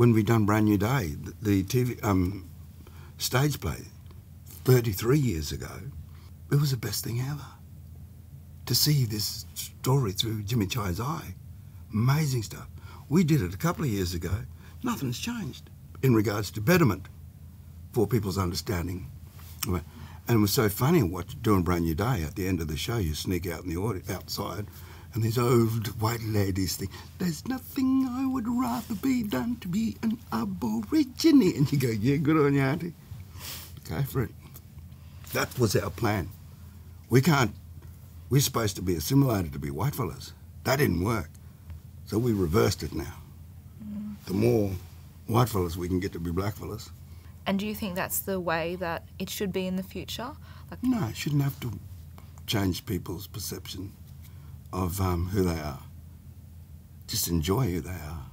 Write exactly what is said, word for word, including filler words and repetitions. when we done Brand New Day, the T V um, stage play, thirty-three years ago, it was the best thing ever. To see this story through Jimmy Chai's eye, amazing stuff. We did it a couple of years ago. Nothing's changed in regards to betterment for people's understanding. And it was so funny what doing Brand New Day. At the end of the show, you sneak out in the audience, outside, and these old white ladies think, "There's nothing I would rather be than to be an Aborigine." And you go, "Yeah, good on you, auntie. Go for it." That was our plan. We can't, we're supposed to be assimilated to be white fellas. That didn't work. So we reversed it now. Mm. The more white fellas we can get to be black fellas. And do you think that's the way that it should be in the future? Like no, it shouldn't have to change people's perception of um, who they are. Just enjoy who they are.